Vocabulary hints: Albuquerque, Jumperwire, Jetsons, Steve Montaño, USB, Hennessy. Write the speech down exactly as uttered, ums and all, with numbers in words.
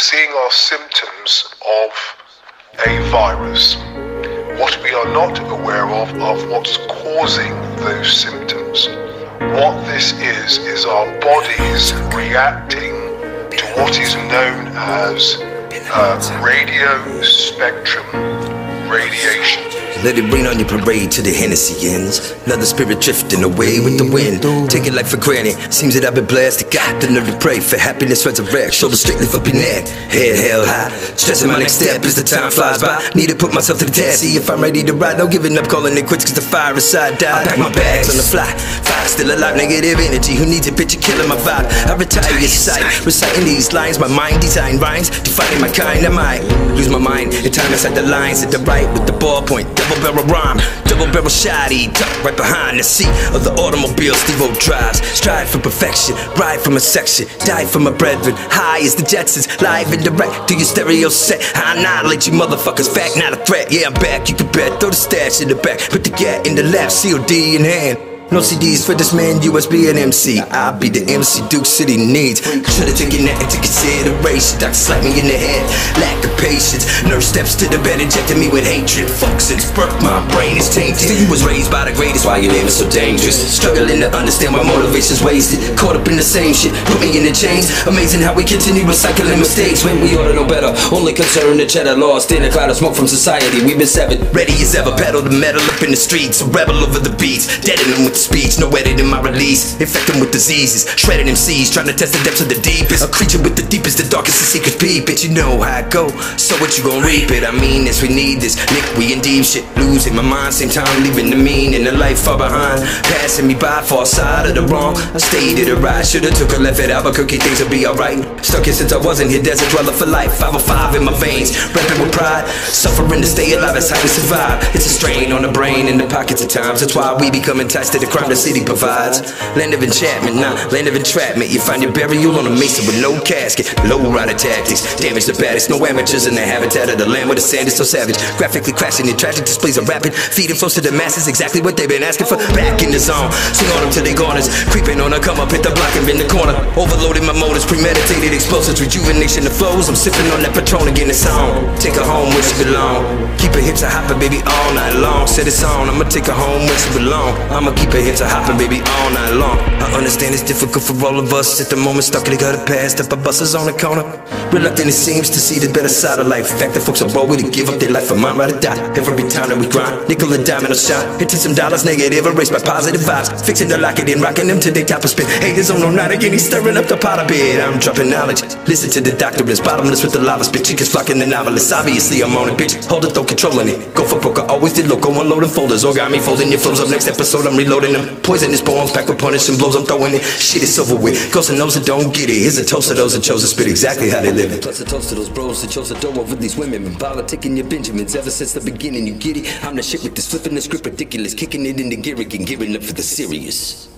seeing are symptoms of a virus. What we are not aware of are what's causing those symptoms. What this is, is our bodies reacting to what is known as uh, radio spectrum radiation. Let it rain on your parade till the Hennessy ends. Another spirit drifting away with the wind. Take it like for granted. Seems that I've been blasted. Got the nerve to pray for happiness, resurrect. Shoulders strictly for neck, head held high. Stressing my next step as the time flies by. Need to put myself to the test. See if I'm ready to ride. No giving up, calling it quits cause the fire inside died. I pack my bags on the fly. Fire still alive, negative energy. Who needs a picture killing my vibe? I retire your sight. Reciting these lines. My mind design rhymes. Defining my kind. I might lose my mind. In time inside the lines. At the right with the ballpoint. Double barrel rhyme, double barrel shotty, duck right behind the seat of the automobile Steve-O drives. Strive for perfection, ride from a section, die for my brethren. High as the Jetsons, live and direct through your stereo set. I annihilate you motherfuckers, fact not a threat. Yeah, I'm back, you can bet. Throw the stash in the back, put the gat in the lap, C O D in hand. No C Ds for this man, U S B and M C. I'll be the M C Duke City needs. Should've taken that into consideration. Doctor slapped me in the head, lack of patience. Nurse steps to the bed, injected me with hatred. Fuck since birth, my brain is tainted. You was raised by the greatest, why your name is so dangerous. Struggling to understand why motivation's wasted. Caught up in the same shit, put me in the chains. Amazing how we continue recycling mistakes when we ought to know better. Only concern the cheddar, lost in a cloud of smoke from society. We've been severed, ready as ever. Pedal the metal up in the streets, a rebel over the beats, deadening with speech, no edit in my release. Infecting with diseases, shredding M Cs, trying to test the depths of the deepest. A creature with the deepest, the darkest, the secret peep. Bitch, you know how I go, so what you gon' reap it? I mean this, we need this, Nick, we in deep shit. Losing my mind, same time leaving the mean and the life far behind. Passing me by, far side of the wrong. I stayed at a ride, should've took a left at Albuquerque, things would be alright. Stuck here since I wasn't here, desert dweller for life. five oh five in my veins, rapping with pride. Suffering to stay alive, that's how we survive. It's a strain on the brain and the pockets at times. That's why we become enticed to the crime the city provides. Land of enchantment, nah, land of entrapment. You find your burial on a mesa with no casket. Low rider tactics, damage the baddest. No amateurs in the habitat of the land where the sand is so savage. Graphically crashing in tragic displays of rapid. Feeding flows to the masses, exactly what they've been asking for. Back in the zone, swing on them till they garners. Creeping on a come up, hit the block and in the corner. Overloading my motors, premeditated explosives. Rejuvenation of flows, I'm sipping on that Patron again, it's on. Take her home where she belong. Keep her hips a hopping, baby, all night long. Set it's on, I'ma take her home where she belong. I'ma keep her hips are hopping, baby, all night long. I understand it's difficult for all of us at the moment, stuck in the gutter, passed up. Our buses on the corner, reluctant it seems to see the better side of life. In fact, the folks are roll with to give up their life for mine, ride or die. Every time that we grind, nickel and diamond or shine. Into some dollars, negative erased by positive vibes. Fixing the locket and rocking them to their top of spin. Haters on nine again, he's stirring up the pot of bed. I'm dropping knowledge. Listen to the doctor, it's bottomless with the lava spit. Chicas flocking the novelist. Obviously, I'm on it, bitch. Hold it, though, controlling it. Go for broke, I always did loco, unloading folders. Or got me folding your flows up next episode, I'm reloading. Poisonous bombs, back with punishing blows, I'm throwing it. Shit, it's over with. Ghosts and those that don't get it. Here's a toast to those that chose to spit exactly how they live it. Plus a toast to those bros that chose to throw over these women. Been politicking your Benjamins ever since the beginning. You get it? I'm the shit with this flipping the script ridiculous. Kicking it in the gear again, gearing up for the serious.